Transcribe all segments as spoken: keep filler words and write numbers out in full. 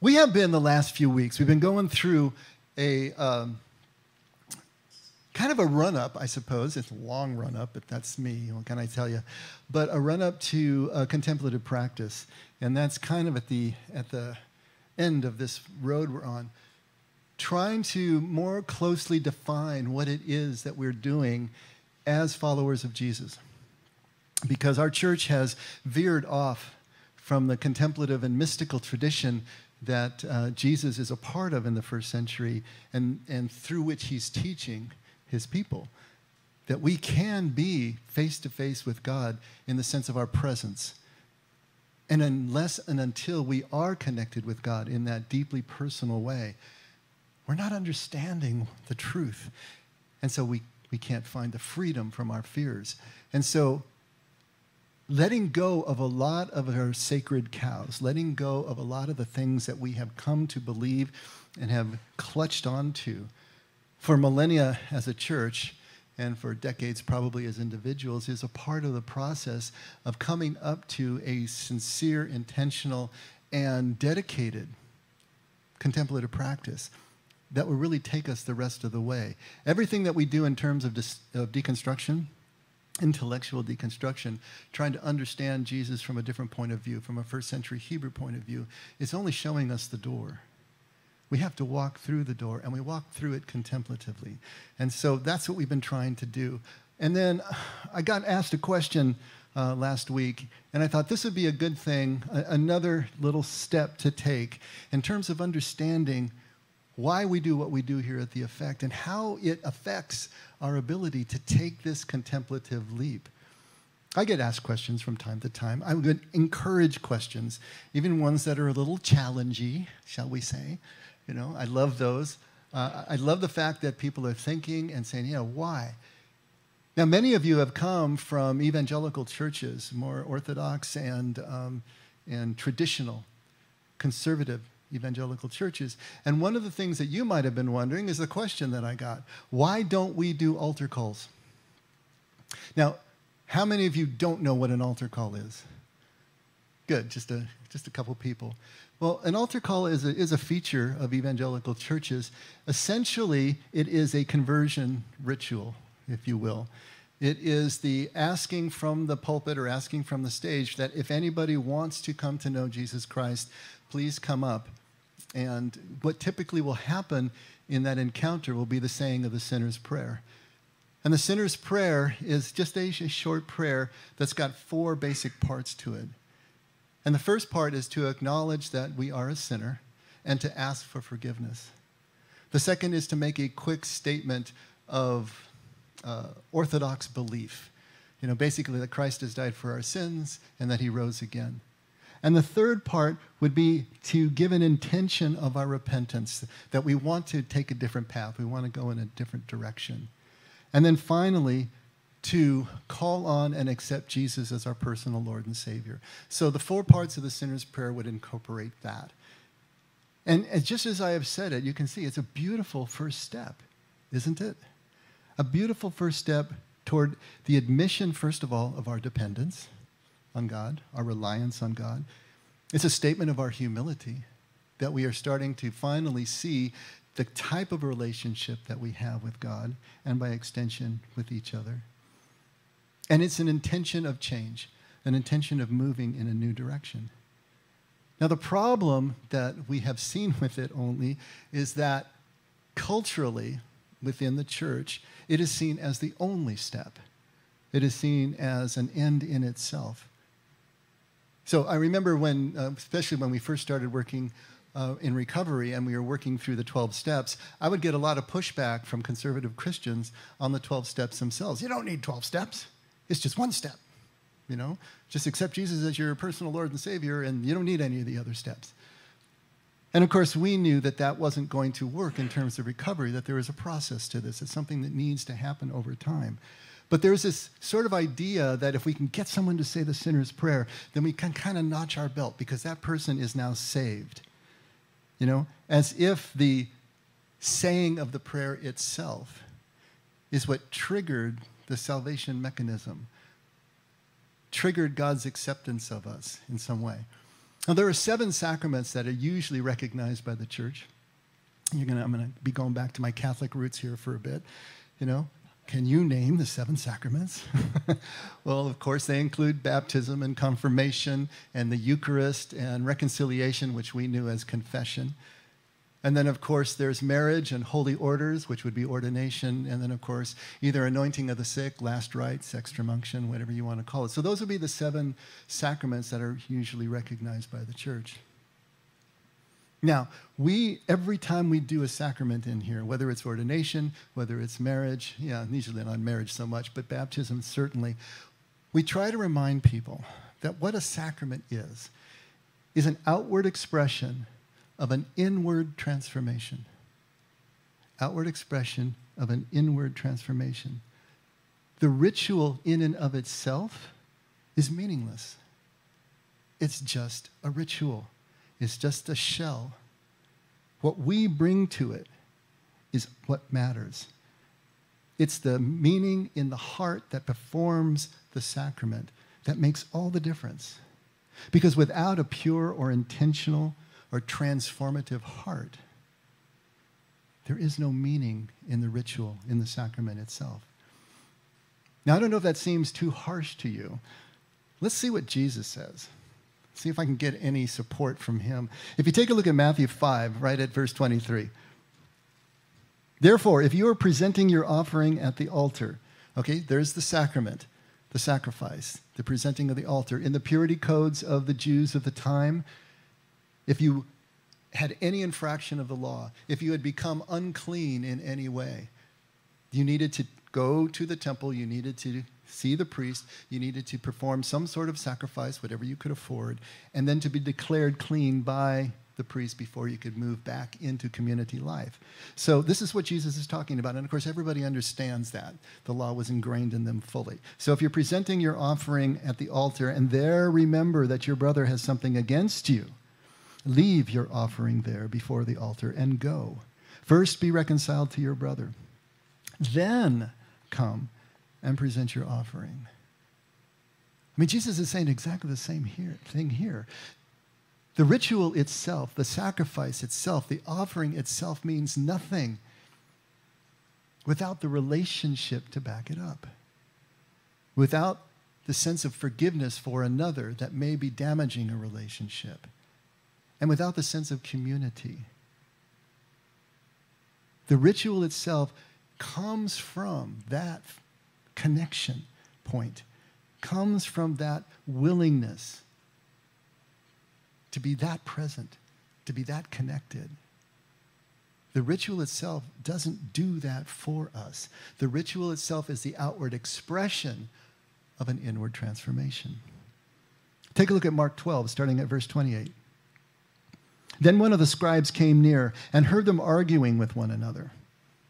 We have been, the last few weeks, we've been going through a um, kind of a run-up, I suppose. It's a long run-up, but that's me, what can I tell you? But a run-up to uh, contemplative practice, and that's kind of at the, at the end of this road we're on, trying to more closely define what it is that we're doing as followers of Jesus. Because our church has veered off from the contemplative and mystical tradition that uh, Jesus is a part of in the first century, and, and through which he's teaching his people that we can be face-to-face with God in the sense of our presence. And unless and until we are connected with God in that deeply personal way, we're not understanding the truth. And so we, we can't find the freedom from our fears. And so letting go of a lot of our sacred cows, letting go of a lot of the things that we have come to believe and have clutched onto for millennia as a church and for decades probably as individuals, is a part of the process of coming up to a sincere, intentional, and dedicated contemplative practice that will really take us the rest of the way. Everything that we do in terms of, of deconstruction, intellectual deconstruction, trying to understand Jesus from a different point of view, from a first century Hebrew point of view, it's only showing us the door. We have to walk through the door, and we walk through it contemplatively. And so that's what we've been trying to do. And then I got asked a question uh, last week, and I thought this would be a good thing, a another little step to take in terms of understanding why we do what we do here at The Effect, and how it affects our ability to take this contemplative leap. I get asked questions from time to time. I would encourage questions, even ones that are a little challenging, shall we say. You know, I love those. Uh, I love the fact that people are thinking and saying, you know, why? Now, many of you have come from evangelical churches, more orthodox and, um, and traditional, conservative evangelical churches. And one of the things that you might have been wondering is the question that I got. Why don't we do altar calls? Now, how many of you don't know what an altar call is? Good, just a, just a couple people. Well, an altar call is a, is a feature of evangelical churches. Essentially, it is a conversion ritual, if you will. It is the asking from the pulpit or asking from the stage that if anybody wants to come to know Jesus Christ, please come up. And what typically will happen in that encounter will be the saying of the sinner's prayer. And the sinner's prayer is just a short prayer that's got four basic parts to it. And the first part is to acknowledge that we are a sinner and to ask for forgiveness. The second is to make a quick statement of Uh, orthodox belief, you know, basically that Christ has died for our sins and that he rose again. And the third part would be to give an intention of our repentance, that we want to take a different path, we want to go in a different direction. And then finally, to call on and accept Jesus as our personal Lord and Savior. So the four parts of the sinner's prayer would incorporate that. And just as I have said it, you can see it's a beautiful first step, isn't it? A beautiful first step toward the admission, first of all, of our dependence on God, our reliance on God. It's a statement of our humility, that we are starting to finally see the type of relationship that we have with God, and by extension, with each other. And it's an intention of change, an intention of moving in a new direction. Now, the problem that we have seen with it only is that culturally, within the church, it is seen as the only step. It is seen as an end in itself. So I remember when, uh, especially when we first started working uh, in recovery and we were working through the twelve steps, I would get a lot of pushback from conservative Christians on the twelve steps themselves. You don't need twelve steps. It's just one step, you know? Just accept Jesus as your personal Lord and Savior, and you don't need any of the other steps. And of course, we knew that that wasn't going to work in terms of recovery, that there is a process to this. It's something that needs to happen over time. But there's this sort of idea that if we can get someone to say the sinner's prayer, then we can kind of notch our belt because that person is now saved. You know, as if the saying of the prayer itself is what triggered the salvation mechanism, triggered God's acceptance of us in some way. Now, there are seven sacraments that are usually recognized by the church. You're gonna, I'm going to be going back to my Catholic roots here for a bit. You know, can you name the seven sacraments? Well, of course, they include baptism and confirmation and the Eucharist and reconciliation, which we knew as confession. And then, of course, there's marriage and holy orders, which would be ordination. And then, of course, either anointing of the sick, last rites, extramunction, whatever you want to call it. So those would be the seven sacraments that are usually recognized by the church. Now, we, every time we do a sacrament in here, whether it's ordination, whether it's marriage, yeah, usually not marriage so much, but baptism certainly, we try to remind people that what a sacrament is, is an outward expression of an inward transformation. Outward expression of an inward transformation. The ritual in and of itself is meaningless. It's just a ritual. It's just a shell. What we bring to it is what matters. It's the meaning in the heart that performs the sacrament that makes all the difference. Because without a pure or intentional or transformative heart, there is no meaning in the ritual, in the sacrament itself. Now, I don't know if that seems too harsh to you. Let's see what Jesus says. See if I can get any support from him. If you take a look at Matthew five, right at verse twenty-three. Therefore, if you are presenting your offering at the altar, okay, there's the sacrament, the sacrifice, the presenting of the altar. In the purity codes of the Jews of the time, if you had any infraction of the law, if you had become unclean in any way, you needed to go to the temple, you needed to see the priest, you needed to perform some sort of sacrifice, whatever you could afford, and then to be declared clean by the priest before you could move back into community life. So this is what Jesus is talking about. And of course, everybody understands that. The law was ingrained in them fully. So if you're presenting your offering at the altar and there remember that your brother has something against you, leave your offering there before the altar and go. First be reconciled to your brother. Then come and present your offering. I mean, Jesus is saying exactly the same here, thing here. The ritual itself, the sacrifice itself, the offering itself means nothing without the relationship to back it up, without the sense of forgiveness for another that may be damaging a relationship, and without the sense of community. The ritual itself comes from that connection point, comes from that willingness to be that present, to be that connected. The ritual itself doesn't do that for us. The ritual itself is the outward expression of an inward transformation. Take a look at Mark twelve, starting at verse twenty-eight. Then one of the scribes came near and heard them arguing with one another.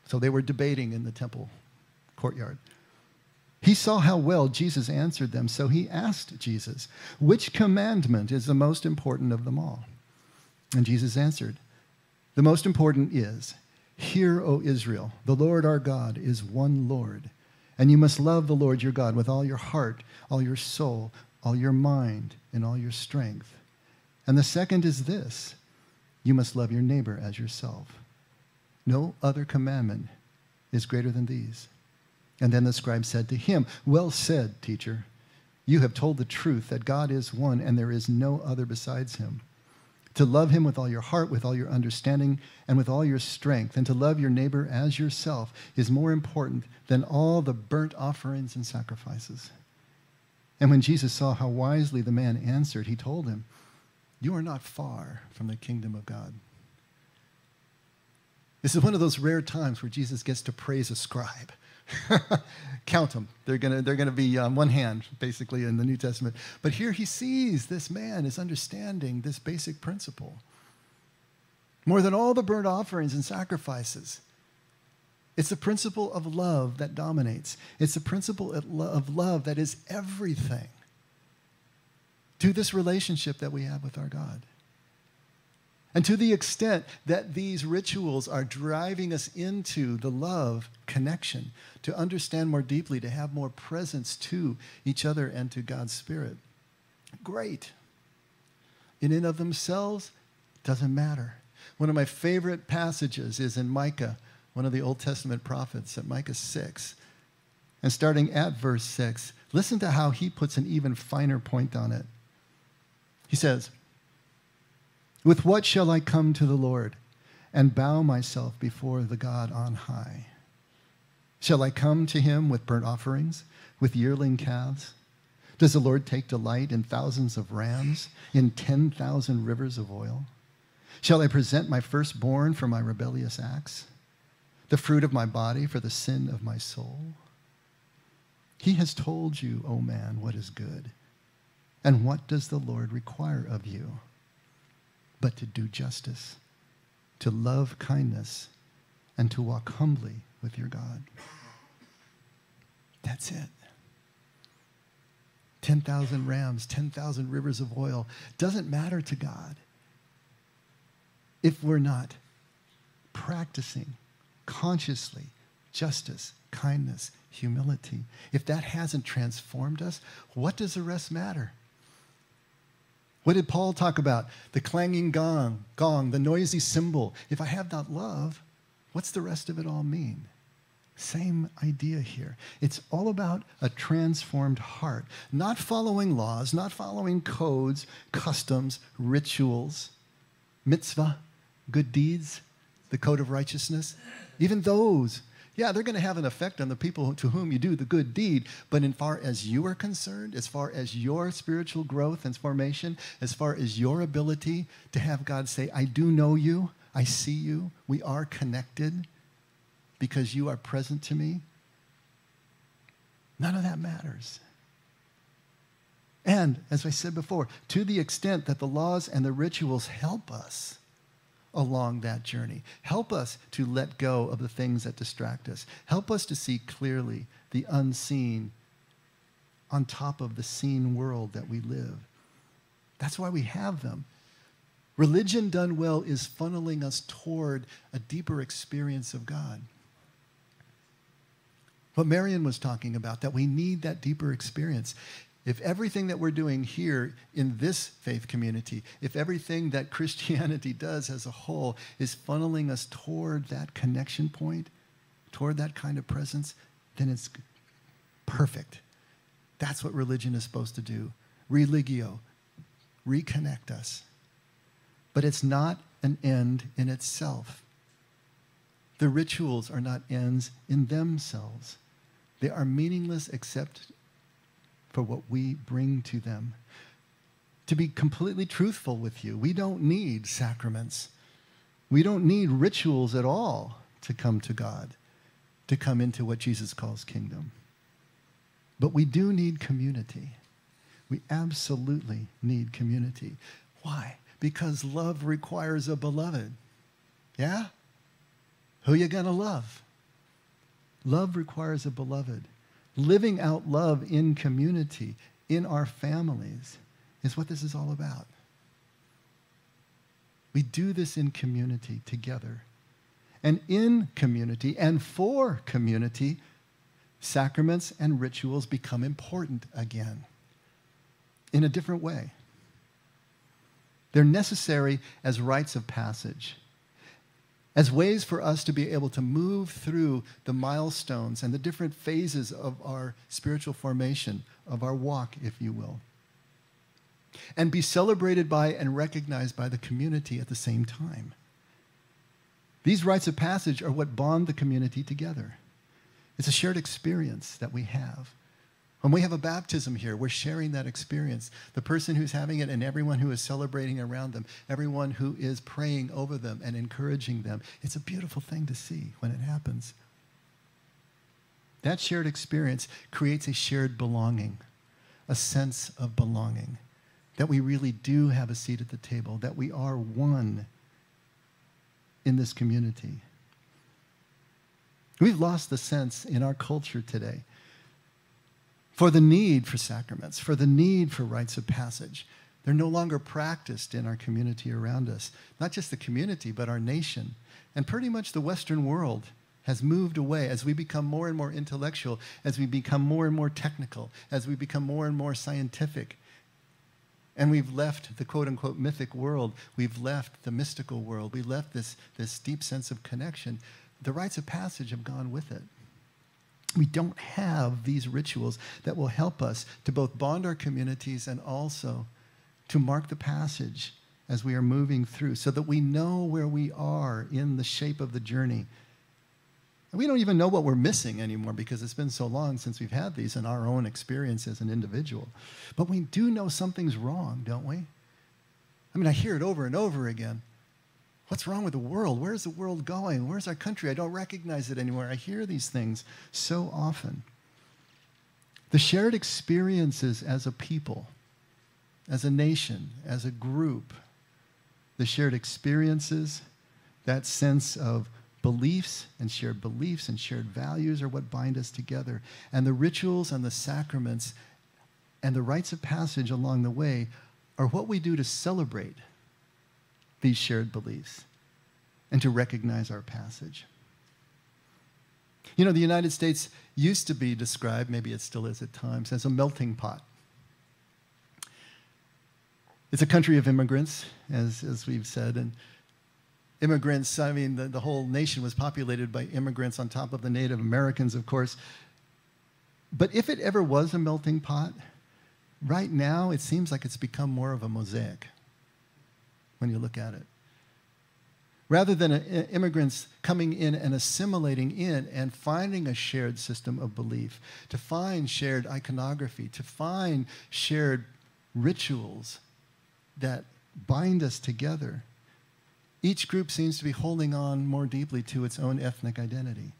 So they were debating in the temple courtyard. He saw how well Jesus answered them, so he asked Jesus, which commandment is the most important of them all? And Jesus answered, the most important is, hear, O Israel, the Lord our God is one Lord, and you must love the Lord your God with all your heart, all your soul, all your mind, and all your strength. And the second is this, you must love your neighbor as yourself. No other commandment is greater than these. And then the scribe said to him, well said, teacher. You have told the truth that God is one and there is no other besides him. To love him with all your heart, with all your understanding, and with all your strength, and to love your neighbor as yourself is more important than all the burnt offerings and sacrifices. And when Jesus saw how wisely the man answered, he told him, you are not far from the kingdom of God. This is one of those rare times where Jesus gets to praise a scribe. Count them. They're going to they're gonna be on one hand, basically, in the New Testament. But here he sees this man is understanding this basic principle. More than all the burnt offerings and sacrifices, it's the principle of love that dominates. It's the principle of love that is everything to this relationship that we have with our God. And to the extent that these rituals are driving us into the love connection, to understand more deeply, to have more presence to each other and to God's Spirit, great. in and of themselves doesn't matter. One of my favorite passages is in Micah, one of the Old Testament prophets, at Micah six. And starting at verse six, listen to how he puts an even finer point on it. He says, "With what shall I come to the Lord and bow myself before the God on high? Shall I come to him with burnt offerings, with yearling calves? Does the Lord take delight in thousands of rams, in ten thousand rivers of oil? Shall I present my firstborn for my rebellious acts, the fruit of my body for the sin of my soul? He has told you, O man, what is good. And what does the Lord require of you? But to do justice, to love kindness, and to walk humbly with your God." That's it. ten thousand rams, ten thousand rivers of oil doesn't matter to God if we're not practicing consciously justice, kindness, humility. If that hasn't transformed us, what does the rest matter? What did Paul talk about? The clanging gong, gong, the noisy cymbal. If I have not love, what's the rest of it all mean? Same idea here. It's all about a transformed heart, not following laws, not following codes, customs, rituals, mitzvah, good deeds, the code of righteousness. Even those, yeah, they're going to have an effect on the people to whom you do the good deed, but in far as you are concerned, as far as your spiritual growth and formation, as far as your ability to have God say, I do know you, I see you, we are connected because you are present to me, none of that matters. And, as I said before, to the extent that the laws and the rituals help us along that journey, help us to let go of the things that distract us, help us to see clearly the unseen on top of the seen world that we live. That's why we have them. Religion done well is funneling us toward a deeper experience of God. What Marion was talking about, that we need that deeper experience. If everything that we're doing here in this faith community, if everything that Christianity does as a whole is funneling us toward that connection point, toward that kind of presence, then it's perfect. That's what religion is supposed to do. Religio, reconnect us. But it's not an end in itself. The rituals are not ends in themselves. They are meaningless except for what we bring to them. To be completely truthful with you, we don't need sacraments. We don't need rituals at all to come to God, to come into what Jesus calls kingdom. But we do need community. We absolutely need community. Why? Because love requires a beloved. Yeah? Who you gonna love? Love requires a beloved. Living out love in community, in our families, is what this is all about. We do this in community together. And in community and for community, sacraments and rituals become important again in a different way. They're necessary as rites of passage, as ways for us to be able to move through the milestones and the different phases of our spiritual formation, of our walk, if you will, and be celebrated by and recognized by the community at the same time. These rites of passage are what bond the community together. It's a shared experience that we have. When we have a baptism here, we're sharing that experience. The person who's having it and everyone who is celebrating around them, everyone who is praying over them and encouraging them. It's a beautiful thing to see when it happens. That shared experience creates a shared belonging, a sense of belonging, that we really do have a seat at the table, that we are one in this community. We've lost the sense in our culture today for the need for sacraments, for the need for rites of passage. They're no longer practiced in our community around us. Not just the community, but our nation. And pretty much the Western world has moved away as we become more and more intellectual, as we become more and more technical, as we become more and more scientific. And we've left the quote-unquote mythic world. We've left the mystical world. We left this, this deep sense of connection. The rites of passage have gone with it. We don't have these rituals that will help us to both bond our communities and also to mark the passage as we are moving through so that we know where we are in the shape of the journey. And we don't even know what we're missing anymore because it's been so long since we've had these in our own experience as an individual. But we do know something's wrong, don't we? I mean, I hear it over and over again. What's wrong with the world? Where's the world going? Where's our country? I don't recognize it anymore. I hear these things so often. The shared experiences as a people, as a nation, as a group, the shared experiences, that sense of beliefs and shared beliefs and shared values are what bind us together. And the rituals and the sacraments and the rites of passage along the way are what we do to celebrate these shared beliefs and to recognize our passage. You know, the United States used to be described, maybe it still is at times, as a melting pot. It's a country of immigrants, as, as we've said, and immigrants, I mean, the, the whole nation was populated by immigrants on top of the Native Americans, of course. But if it ever was a melting pot, right now it seems like it's become more of a mosaic when you look at it. Rather than a, a, immigrants coming in and assimilating in and finding a shared system of belief, to find shared iconography, to find shared rituals that bind us together, each group seems to be holding on more deeply to its own ethnic identity.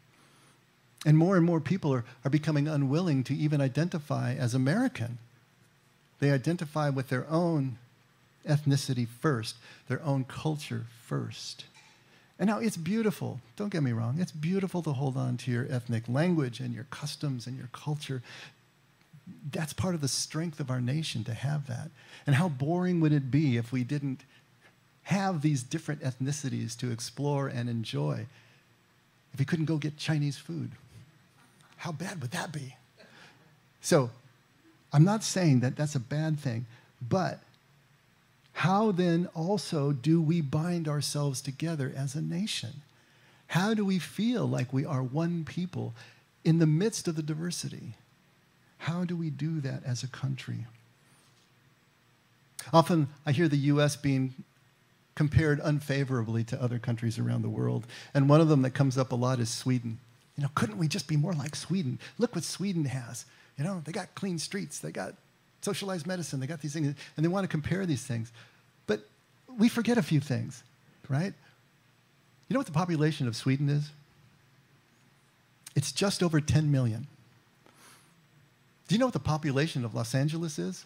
And more and more people are, are becoming unwilling to even identify as American. They identify with their own ethnicity first, their own culture first. And now it's beautiful, don't get me wrong, it's beautiful to hold on to your ethnic language and your customs and your culture. That's part of the strength of our nation to have that. And how boring would it be if we didn't have these different ethnicities to explore and enjoy? If we couldn't go get Chinese food, how bad would that be? So I'm not saying that that's a bad thing, but how then also do we bind ourselves together as a nation? How do we feel like we are one people in the midst of the diversity? How do we do that as a country? Often I hear the U S being compared unfavorably to other countries around the world. And one of them that comes up a lot is Sweden. You know, couldn't we just be more like Sweden? Look what Sweden has. You know, they got clean streets, they got socialized medicine, they got these things, and they want to compare these things. But we forget a few things, right? You know what the population of Sweden is? It's just over ten million. Do you know what the population of Los Angeles is?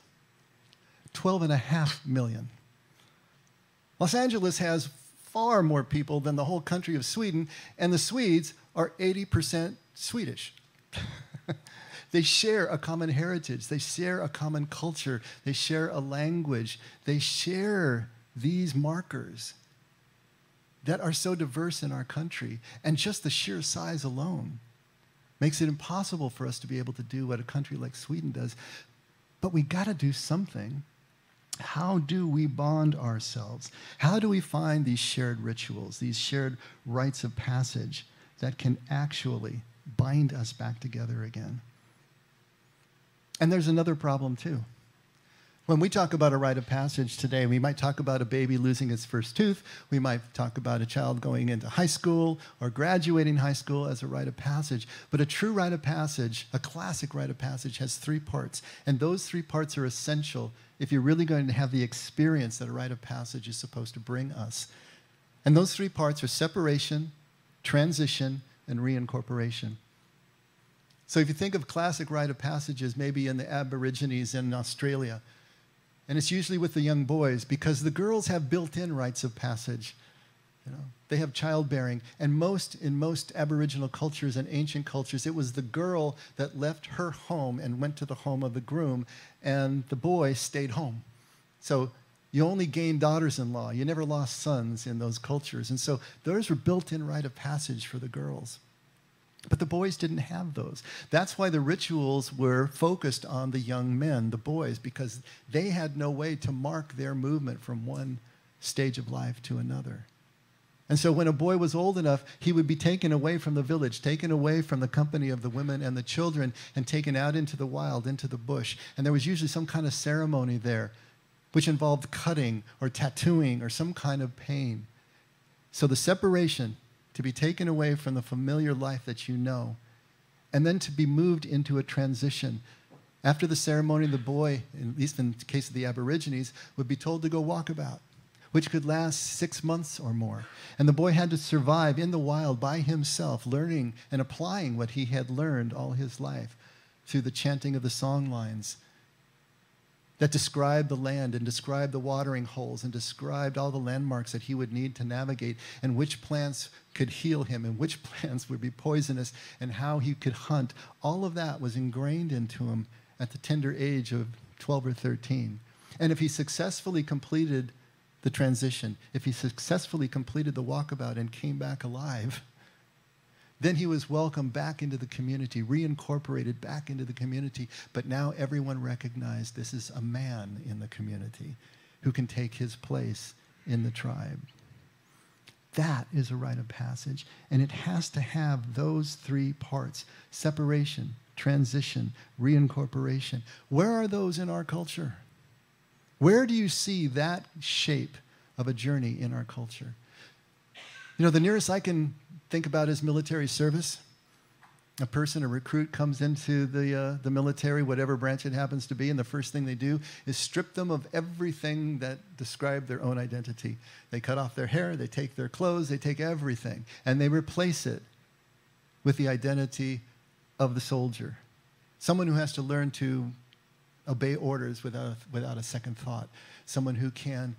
twelve and a half million. Los Angeles has far more people than the whole country of Sweden, and the Swedes are eighty percent Swedish. They share a common heritage. They share a common culture. They share a language. They share these markers that are so diverse in our country, and just the sheer size alone makes it impossible for us to be able to do what a country like Sweden does. But we got to do something. How do we bond ourselves? How do we find these shared rituals, these shared rites of passage that can actually bind us back together again? And there's another problem too. When we talk about a rite of passage today, we might talk about a baby losing its first tooth. We might talk about a child going into high school or graduating high school as a rite of passage. But a true rite of passage, a classic rite of passage, has three parts. And those three parts are essential if you're really going to have the experience that a rite of passage is supposed to bring us. And those three parts are separation, transition, and reincorporation. So if you think of classic rite of passages, maybe in the Aborigines in Australia, and it's usually with the young boys because the girls have built-in rites of passage. You know, they have childbearing. And most, in most Aboriginal cultures and ancient cultures, it was the girl that left her home and went to the home of the groom, and the boy stayed home. So you only gained daughters-in-law. You never lost sons in those cultures. And so those were built-in rites of passage for the girls. But the boys didn't have those. That's why the rituals were focused on the young men, the boys, because they had no way to mark their movement from one stage of life to another. And so when a boy was old enough, he would be taken away from the village, taken away from the company of the women and the children, and taken out into the wild, into the bush. And there was usually some kind of ceremony there, which involved cutting or tattooing or some kind of pain. So the separation, to be taken away from the familiar life that you know, and then to be moved into a transition. After the ceremony, the boy, at least in the case of the Aborigines, would be told to go walkabout, which could last six months or more. And the boy had to survive in the wild by himself, learning and applying what he had learned all his life through the chanting of the song lines that described the land and described the watering holes and described all the landmarks that he would need to navigate and which plants could heal him and which plants would be poisonous and how he could hunt. All of that was ingrained into him at the tender age of twelve or thirteen. And if he successfully completed the transition, if he successfully completed the walkabout and came back alive, then he was welcomed back into the community, reincorporated back into the community. But now everyone recognized this is a man in the community who can take his place in the tribe. That is a rite of passage, and it has to have those three parts: separation, transition, reincorporation. Where are those in our culture? Where do you see that shape of a journey in our culture? You know, the nearest I can think about is military service. A person, a recruit, comes into the, uh, the military, whatever branch it happens to be, and the first thing they do is strip them of everything that described their own identity. They cut off their hair, they take their clothes, they take everything, and they replace it with the identity of the soldier, someone who has to learn to obey orders without, without a second thought, someone who can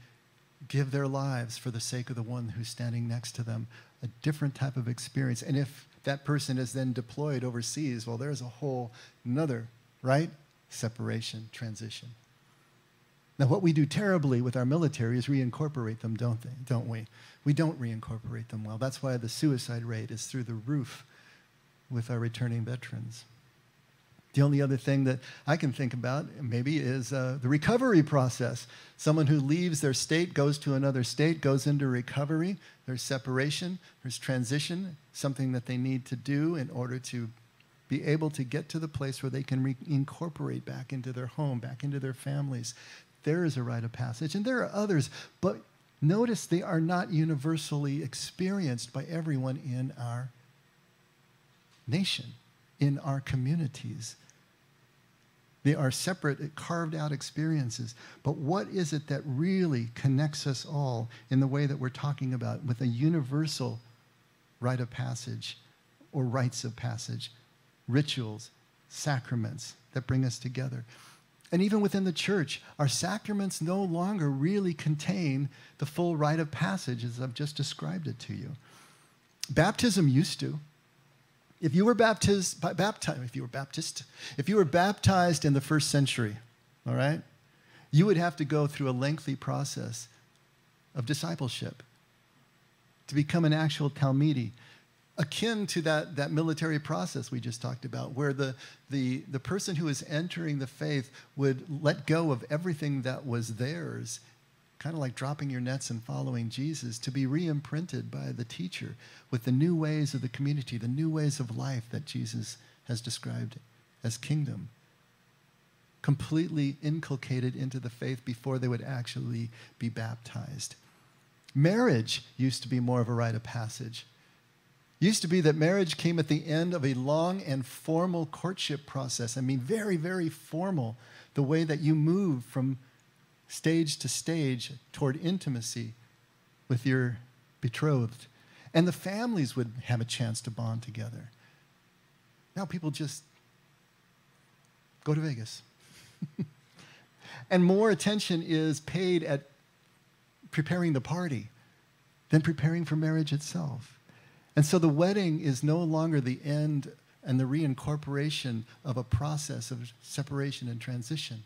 give their lives for the sake of the one who's standing next to them, a different type of experience. And if that person is then deployed overseas, well, there's a whole nother, right? Separation, transition. Now, what we do terribly with our military is reincorporate them, don't they? Don't we? We don't reincorporate them well. That's why the suicide rate is through the roof with our returning veterans. The only other thing that I can think about maybe is uh, the recovery process. Someone who leaves their state, goes to another state, goes into recovery. There's separation, there's transition, something that they need to do in order to be able to get to the place where they can reincorporate back into their home, back into their families. There is a rite of passage, and there are others, but notice they are not universally experienced by everyone in our nation, in our communities. They are separate, carved out experiences. But what is it that really connects us all in the way that we're talking about with a universal rite of passage or rites of passage, rituals, sacraments that bring us together? And even within the church, our sacraments no longer really contain the full rite of passage as I've just described it to you. Baptism used to. If you were baptized, baptized, if you were Baptist, if you were baptized in the first century, all right, you would have to go through a lengthy process of discipleship to become an actual Talmidi, akin to that, that military process we just talked about, where the, the, the person who is entering the faith would let go of everything that was theirs, kind of like dropping your nets and following Jesus, to be re-imprinted by the teacher with the new ways of the community, the new ways of life that Jesus has described as kingdom, completely inculcated into the faith before they would actually be baptized. Marriage used to be more of a rite of passage. It used to be that marriage came at the end of a long and formal courtship process. I mean, very, very formal, the way that you move from stage to stage toward intimacy with your betrothed. And the families would have a chance to bond together. Now people just go to Vegas. And more attention is paid at preparing the party than preparing for marriage itself. And so the wedding is no longer the end and the reincorporation of a process of separation and transition.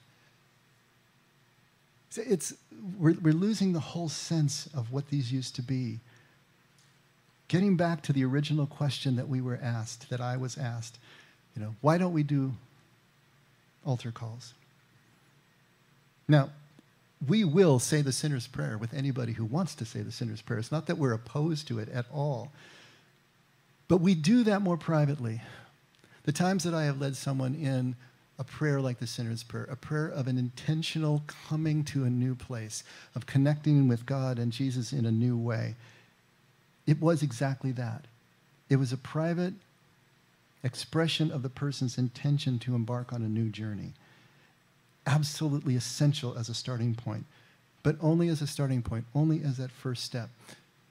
So it's, we're, we're losing the whole sense of what these used to be. Getting back to the original question that we were asked, that I was asked, you know, why don't we do altar calls? Now, we will say the sinner's prayer with anybody who wants to say the sinner's prayer. It's not that we're opposed to it at all. But we do that more privately. The times that I have led someone in a prayer like the sinner's prayer, a prayer of an intentional coming to a new place, of connecting with God and Jesus in a new way, it was exactly that. It was a private expression of the person's intention to embark on a new journey. Absolutely essential as a starting point, but only as a starting point, only as that first step.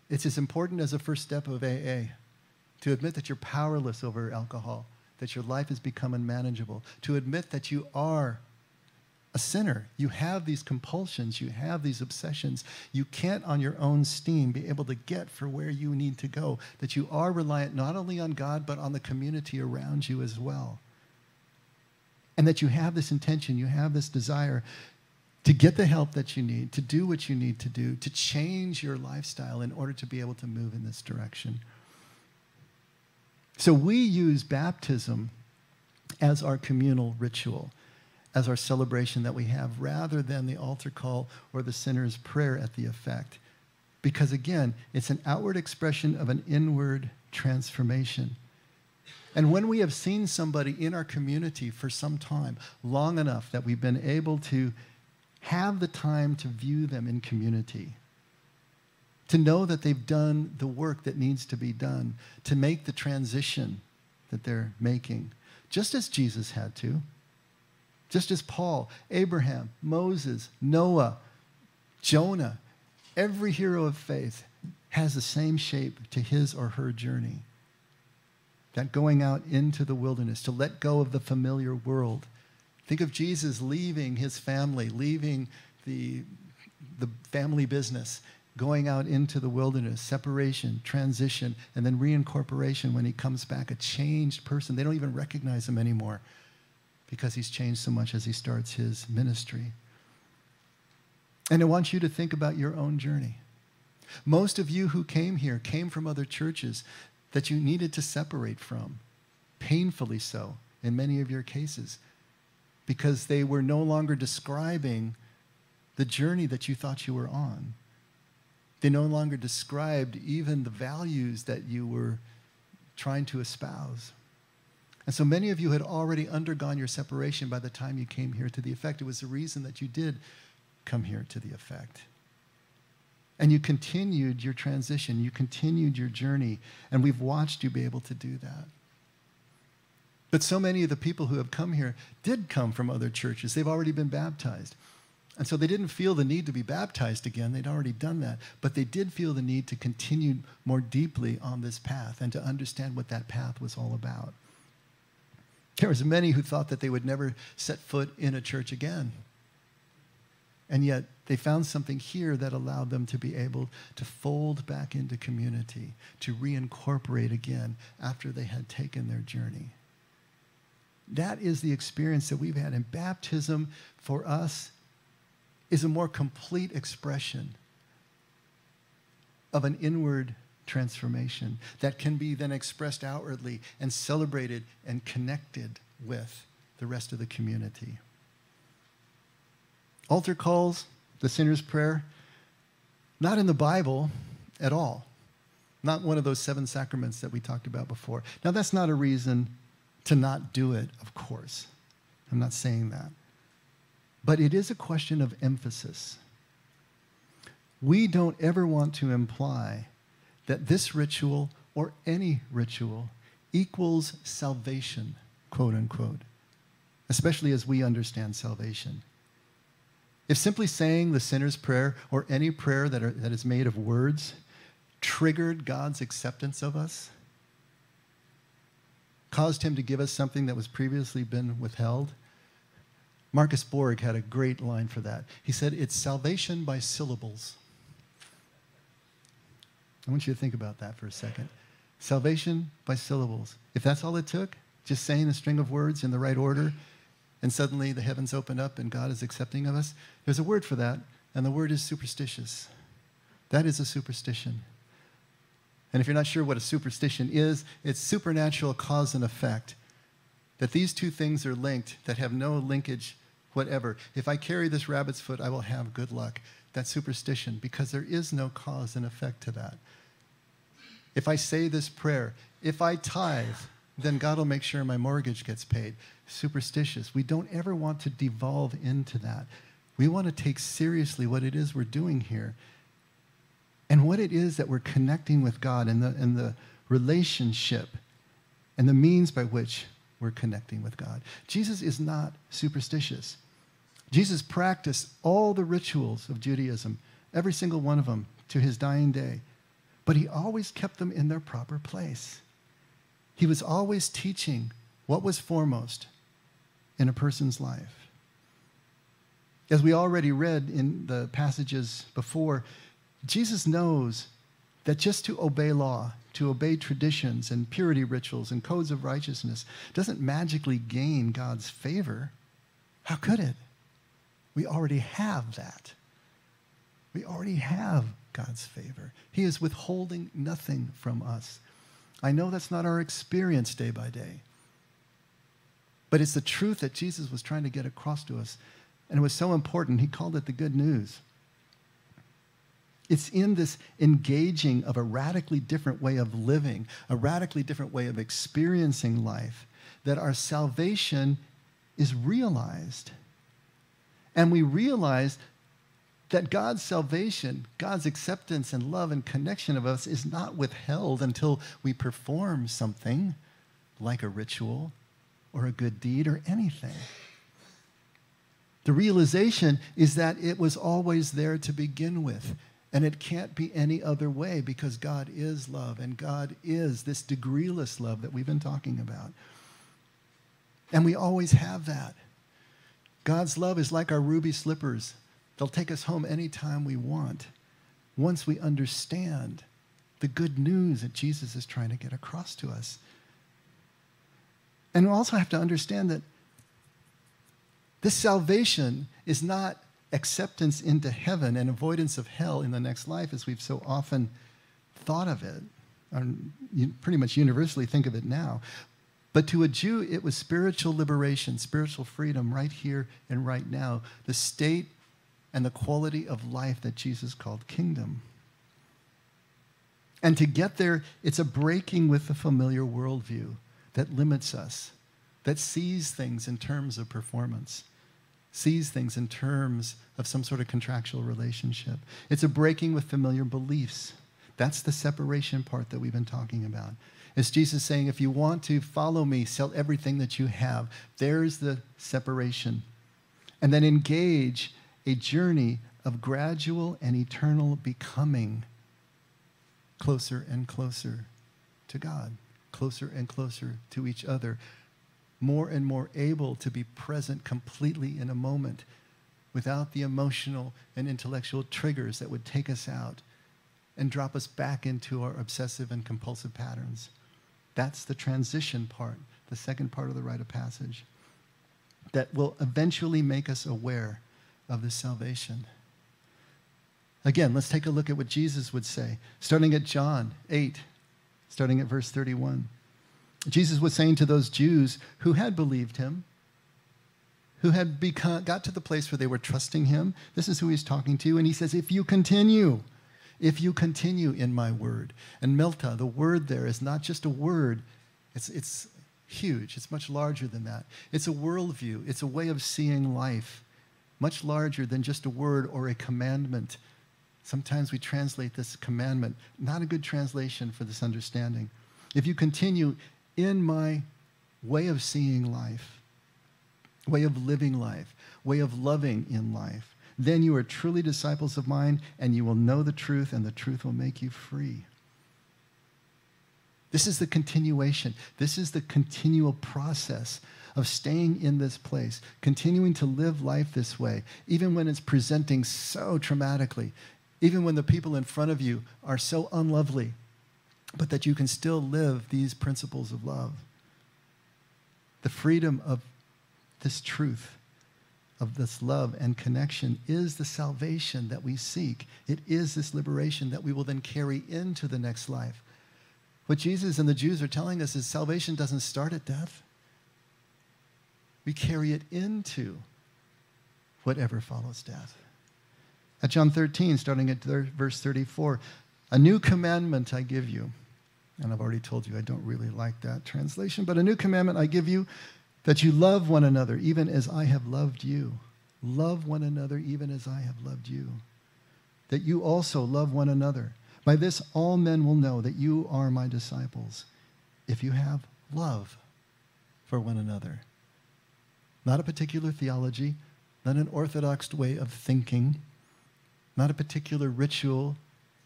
It's as important as a first step of A A, to admit that you're powerless over alcohol, that your life has become unmanageable, to admit that you are a sinner. You have these compulsions, you have these obsessions. You can't on your own steam be able to get for where you need to go, that you are reliant not only on God, but on the community around you as well. And that you have this intention, you have this desire to get the help that you need, to do what you need to do, to change your lifestyle in order to be able to move in this direction. So we use baptism as our communal ritual, as our celebration that we have, rather than the altar call or the sinner's prayer at the effect. Because again, it's an outward expression of an inward transformation. And when we have seen somebody in our community for some time, long enough that we've been able to have the time to view them in community, to know that they've done the work that needs to be done, to make the transition that they're making, just as Jesus had to, just as Paul, Abraham, Moses, Noah, Jonah, every hero of faith has the same shape to his or her journey. That going out into the wilderness, to let go of the familiar world. Think of Jesus leaving his family, leaving the, the family business, going out into the wilderness, separation, transition, and then reincorporation when he comes back, a changed person. They don't even recognize him anymore because he's changed so much as he starts his ministry. And I want you to think about your own journey. Most of you who came here came from other churches that you needed to separate from, painfully so in many of your cases, because they were no longer describing the journey that you thought you were on. They no longer described even the values that you were trying to espouse. And so many of you had already undergone your separation by the time you came here to the effect. It was the reason that you did come here to the effect. And you continued your transition, you continued your journey, and we've watched you be able to do that. But so many of the people who have come here did come from other churches. They've already been baptized. And so they didn't feel the need to be baptized again. They'd already done that. But they did feel the need to continue more deeply on this path and to understand what that path was all about. There was many who thought that they would never set foot in a church again. And yet, they found something here that allowed them to be able to fold back into community, to reincorporate again after they had taken their journey. That is the experience that we've had. And baptism, for us, is a more complete expression of an inward transformation that can be then expressed outwardly and celebrated and connected with the rest of the community. Altar calls, the sinner's prayer, not in the Bible at all. Not one of those seven sacraments that we talked about before. Now, that's not a reason to not do it, of course. I'm not saying that. But it is a question of emphasis. We don't ever want to imply that this ritual or any ritual equals salvation, quote unquote, especially as we understand salvation. If simply saying the sinner's prayer or any prayer that, are, that is made of words triggered God's acceptance of us, caused him to give us something that was previously been withheld, Marcus Borg had a great line for that. He said, it's salvation by syllables. I want you to think about that for a second. Salvation by syllables. If that's all it took, just saying a string of words in the right order, and suddenly the heavens opened up and God is accepting of us. There's a word for that, and the word is superstitious. That is a superstition. And if you're not sure what a superstition is, it's supernatural cause and effect. That these two things are linked, that have no linkage whatever. If I carry this rabbit's foot, I will have good luck. That's superstition, because there is no cause and effect to that. If I say this prayer, if I tithe, then God will make sure my mortgage gets paid. Superstitious. We don't ever want to devolve into that. We want to take seriously what it is we're doing here and what it is that we're connecting with God and the, and the relationship and the means by which we're connecting with God. Jesus is not superstitious. Jesus practiced all the rituals of Judaism, every single one of them, to his dying day, but he always kept them in their proper place. He was always teaching what was foremost in a person's life. As we already read in the passages before, Jesus knows that just to obey law, to obey traditions and purity rituals and codes of righteousness doesn't magically gain God's favor. How could it? We already have that. We already have God's favor. He is withholding nothing from us. I know that's not our experience day by day, but it's the truth that Jesus was trying to get across to us, and it was so important, he called it the good news. It's in this engaging of a radically different way of living, a radically different way of experiencing life, that our salvation is realized. And we realize that God's salvation, God's acceptance and love and connection of us is not withheld until we perform something like a ritual or a good deed or anything. The realization is that it was always there to begin with. And it can't be any other way, because God is love, and God is this degreeless love that we've been talking about. And we always have that. God's love is like our ruby slippers. They'll take us home anytime we want, once we understand the good news that Jesus is trying to get across to us. And we also have to understand that this salvation is not acceptance into heaven and avoidance of hell in the next life, as we've so often thought of it, or you pretty much universally think of it now. But to a Jew, it was spiritual liberation, spiritual freedom right here and right now, the state and the quality of life that Jesus called kingdom. And to get there, it's a breaking with the familiar worldview that limits us, that sees things in terms of performance, sees things in terms of some sort of contractual relationship. It's a breaking with familiar beliefs. That's the separation part that we've been talking about. It's Jesus saying, if you want to follow me, sell everything that you have. There's the separation. And then engage a journey of gradual and eternal becoming, closer and closer to God, closer and closer to each other, more and more able to be present completely in a moment without the emotional and intellectual triggers that would take us out and drop us back into our obsessive and compulsive patterns. That's the transition part, the second part of the rite of passage, that will eventually make us aware of the salvation. Again, let's take a look at what Jesus would say, starting at John eight, starting at verse thirty-one. Jesus was saying to those Jews who had believed him, who had become, got to the place where they were trusting him, this is who he's talking to, and he says, if you continue, if you continue in my word. And melta, the word there, is not just a word, it's, it's huge, it's much larger than that. It's a worldview, it's a way of seeing life, much larger than just a word or a commandment. Sometimes we translate this commandment, not a good translation for this understanding. If you continue in my way of seeing life, way of living life, way of loving in life, then you are truly disciples of mine, and you will know the truth, and the truth will make you free. This is the continuation. This is the continual process of staying in this place, continuing to live life this way, even when it's presenting so traumatically, even when the people in front of you are so unlovely, but that you can still live these principles of love. The freedom of this truth, of this love and connection, is the salvation that we seek. It is this liberation that we will then carry into the next life, What Jesus and the Jews are telling us is salvation doesn't start at death. We carry it into whatever follows death. At John thirteen, starting at verse thirty-four, a new commandment I give you. And I've already told you I don't really like that translation, but a new commandment I give you, that you love one another even as I have loved you. Love one another even as I have loved you. That you also love one another. By this all men will know that you are my disciples, if you have love for one another. Not a particular theology, not an orthodox way of thinking, not a particular ritual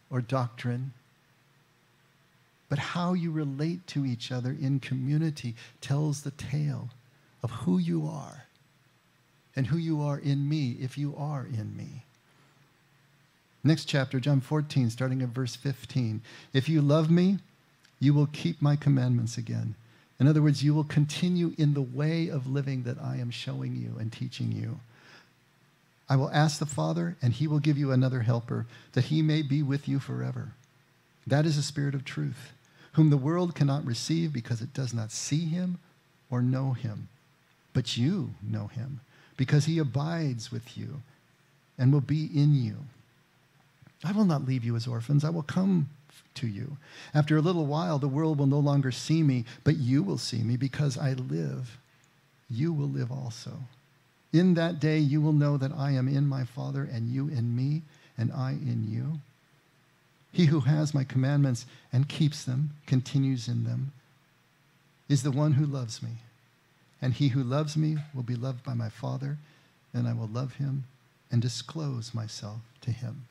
or doctrine, but how you relate to each other in community tells the tale of who you are and who you are in me, if you are in me. Next chapter, John fourteen, starting at verse fifteen. If you love me, you will keep my commandments again. In other words, you will continue in the way of living that I am showing you and teaching you. I will ask the Father, and he will give you another helper, that he may be with you forever. That is the Spirit of truth, whom the world cannot receive because it does not see him or know him. But you know him, because he abides with you and will be in you. I will not leave you as orphans. I will come to you. After a little while, the world will no longer see me, but you will see me, because I live. You will live also. In that day, you will know that I am in my Father, and you in me, and I in you. He who has my commandments and keeps them, continues in them, is the one who loves me. And he who loves me will be loved by my Father, and I will love him and disclose myself to him.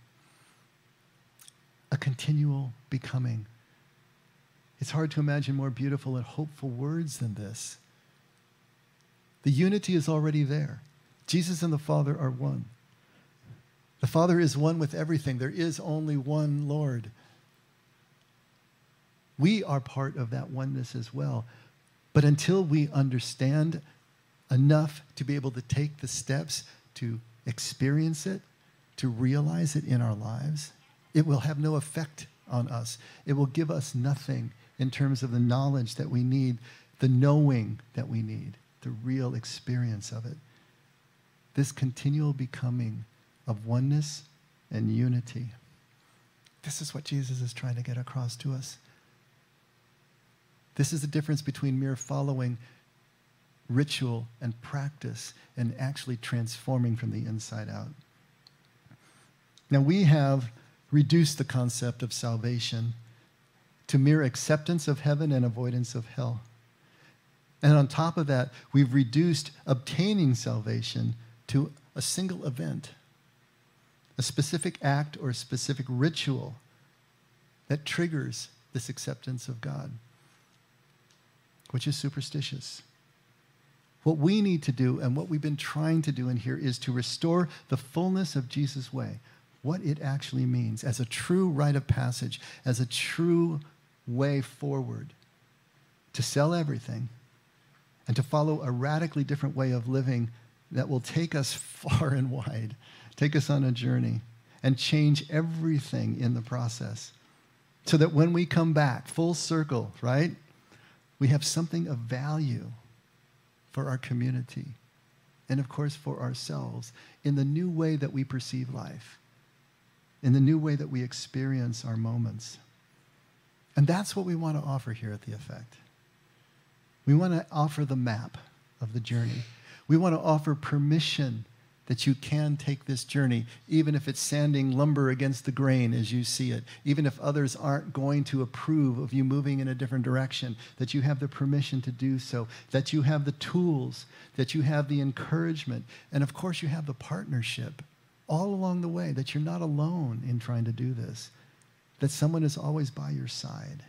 A continual becoming. It's hard to imagine more beautiful and hopeful words than this. The unity is already there. Jesus and the Father are one. The Father is one with everything. There is only one Lord. We are part of that oneness as well. But until we understand enough to be able to take the steps to experience it, to realize it in our lives, it will have no effect on us. It will give us nothing in terms of the knowledge that we need, the knowing that we need, the real experience of it. This continual becoming of oneness and unity. This is what Jesus is trying to get across to us. This is the difference between mere following ritual and practice and actually transforming from the inside out. Now, we have reduced the concept of salvation to mere acceptance of heaven and avoidance of hell. And on top of that, we've reduced obtaining salvation to a single event, a specific act or a specific ritual that triggers this acceptance of God, which is superstitious. What we need to do, and what we've been trying to do in here, is to restore the fullness of Jesus' way, what it actually means as a true rite of passage, as a true way forward, to sell everything and to follow a radically different way of living that will take us far and wide, take us on a journey, and change everything in the process, so that when we come back full circle, right, we have something of value for our community and, of course, for ourselves in the new way that we perceive life, in the new way that we experience our moments. And that's what we want to offer here at The Effect. We want to offer the map of the journey. We want to offer permission that you can take this journey, even if it's sanding lumber against the grain as you see it, even if others aren't going to approve of you moving in a different direction, that you have the permission to do so, that you have the tools, that you have the encouragement, and of course you have the partnership all along the way, that you're not alone in trying to do this, that someone is always by your side.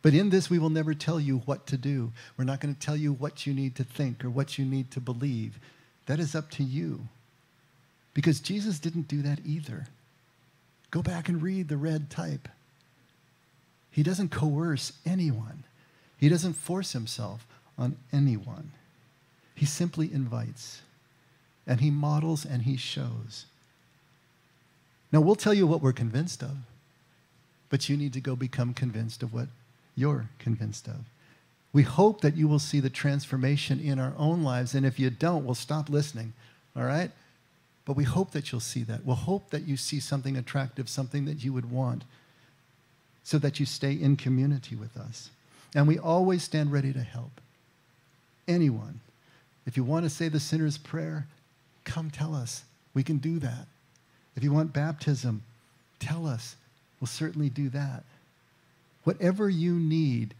But in this, we will never tell you what to do. We're not going to tell you what you need to think or what you need to believe. That is up to you, because Jesus didn't do that either. Go back and read the red type. He doesn't coerce anyone. He doesn't force himself on anyone. He simply invites, and he models, and he shows. Now, we'll tell you what we're convinced of, but you need to go become convinced of what you're convinced of. We hope that you will see the transformation in our own lives, and if you don't, we'll stop listening, all right? But we hope that you'll see that. We'll hope that you see something attractive, something that you would want, so that you stay in community with us. And we always stand ready to help anyone. If you want to say the sinner's prayer, come tell us. We can do that. If you want baptism, tell us. We'll certainly do that. Whatever you need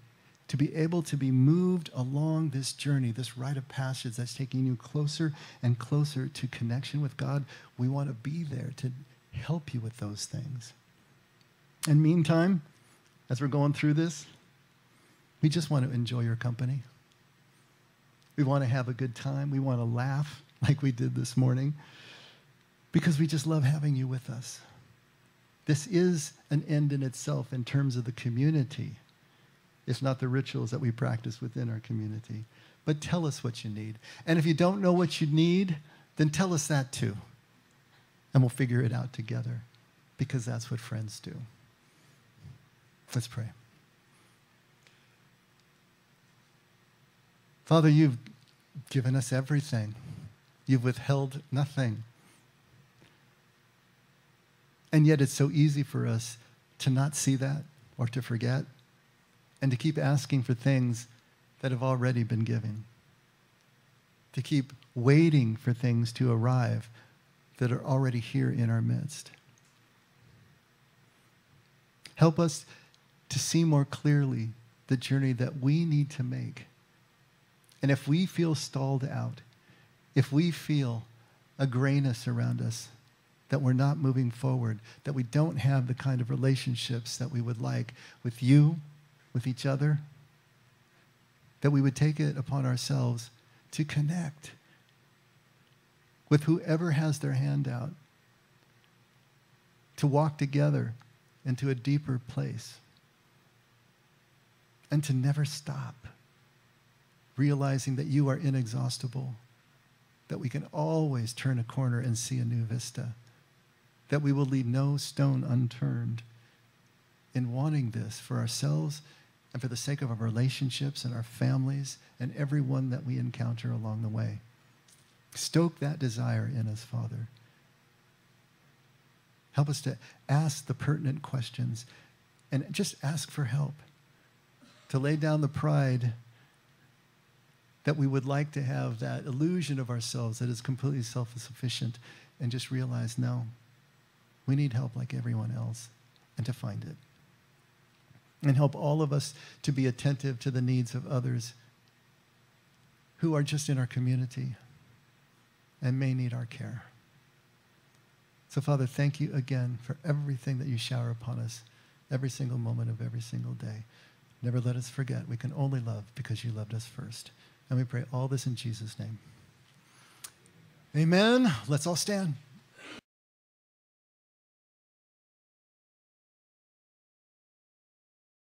to be able to be moved along this journey, this rite of passage that's taking you closer and closer to connection with God, we want to be there to help you with those things. And meantime, as we're going through this, we just want to enjoy your company. We want to have a good time. We want to laugh like we did this morning, because we just love having you with us. This is an end in itself in terms of the community. It's not the rituals that we practice within our community. But tell us what you need. And if you don't know what you need, then tell us that too. And we'll figure it out together, because that's what friends do. Let's pray. Father, you've given us everything. You've withheld nothing. And yet it's so easy for us to not see that or to forget and to keep asking for things that have already been given, to keep waiting for things to arrive that are already here in our midst. Help us to see more clearly the journey that we need to make. And if we feel stalled out, if we feel a grayness around us, that we're not moving forward, that we don't have the kind of relationships that we would like with you, with each other, that we would take it upon ourselves to connect with whoever has their hand out, to walk together into a deeper place, and to never stop, realizing that you are inexhaustible, that we can always turn a corner and see a new vista, that we will leave no stone unturned in wanting this for ourselves and for the sake of our relationships and our families and everyone that we encounter along the way. Stoke that desire in us, Father. Help us to ask the pertinent questions and just ask for help, to lay down the pride that we would like to have, that illusion of ourselves that is completely self-sufficient, and just realize, no, we need help like everyone else, and to find it. And help all of us to be attentive to the needs of others who are just in our community and may need our care. So, Father, thank you again for everything that you shower upon us every single moment of every single day. Never let us forget we can only love because you loved us first. And we pray all this in Jesus' name. Amen. Let's all stand.